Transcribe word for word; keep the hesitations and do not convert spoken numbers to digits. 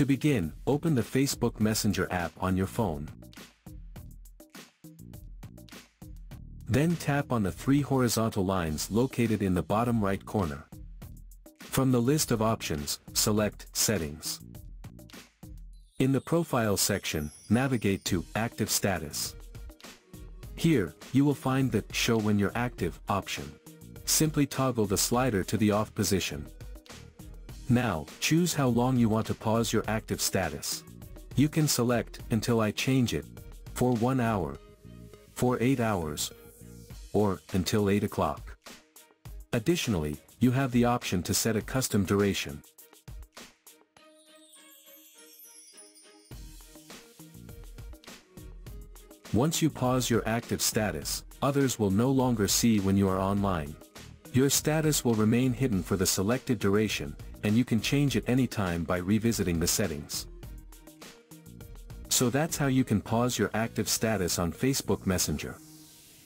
To begin, open the Facebook Messenger app on your phone. Then tap on the three horizontal lines located in the bottom right corner. From the list of options, select Settings. In the Profile section, navigate to Active Status. Here, you will find the Show When You're Active option. Simply toggle the slider to the off position. Now, choose how long you want to pause your active status. You can select Until I Change It, for one hour, for eight hours, or until eight o'clock. Additionally, you have the option to set a custom duration. Once you pause your active status, others will no longer see when you are online. Your status will remain hidden for the selected duration, and you can change it anytime by revisiting the settings. So that's how you can pause your active status on Facebook Messenger.